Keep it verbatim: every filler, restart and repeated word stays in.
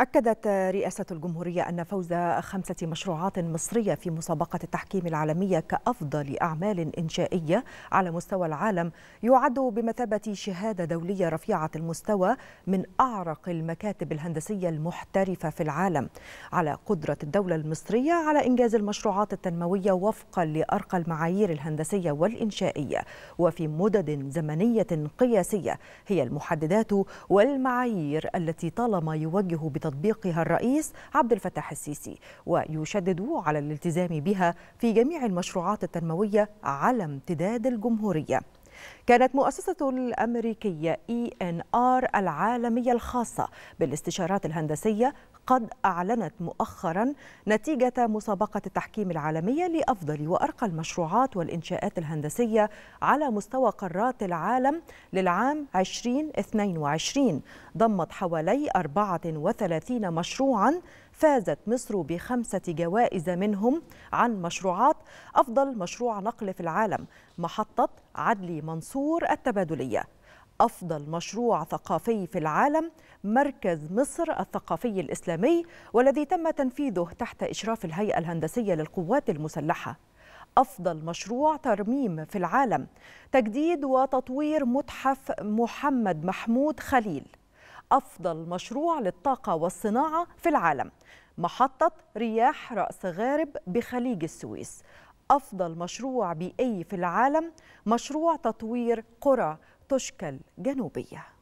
أكدت رئاسة الجمهورية أن فوز خمسة مشروعات مصرية في مسابقة التحكيم العالمية كأفضل أعمال إنشائية على مستوى العالم يعد بمثابة شهادة دولية رفيعة المستوى من أعرق المكاتب الهندسية المحترفة في العالم على قدرة الدولة المصرية على إنجاز المشروعات التنموية وفقا لأرقى المعايير الهندسية والإنشائية وفي مدد زمنية قياسية هي المحددات والمعايير التي طالما يوجه بتطبيقها الرئيس عبد الفتاح السيسي، ويشدد على الالتزام بها في جميع المشروعات التنموية على امتداد الجمهورية. كانت مؤسسة الأمريكية إي إن آر العالمية الخاصة بالاستشارات الهندسية قد أعلنت مؤخرا نتيجة مسابقة التحكيم العالمية لأفضل وأرقى المشروعات والإنشاءات الهندسية على مستوى قارات العالم للعام ألفين واثنين وعشرين، ضمت حوالي أربعة وثلاثين مشروعا فازت مصر بخمسة جوائز منهم عن مشروعات أفضل مشروع نقل في العالم محطة عدلي منصور التبادلية، أفضل مشروع ثقافي في العالم مركز مصر الثقافي الإسلامي والذي تم تنفيذه تحت إشراف الهيئة الهندسية للقوات المسلحة، أفضل مشروع ترميم في العالم تجديد وتطوير متحف محمد محمود خليل، أفضل مشروع للطاقة والصناعة في العالم محطة رياح رأس غارب بخليج السويس، أفضل مشروع بيئي في العالم مشروع تطوير قرى تشكل جنوبية.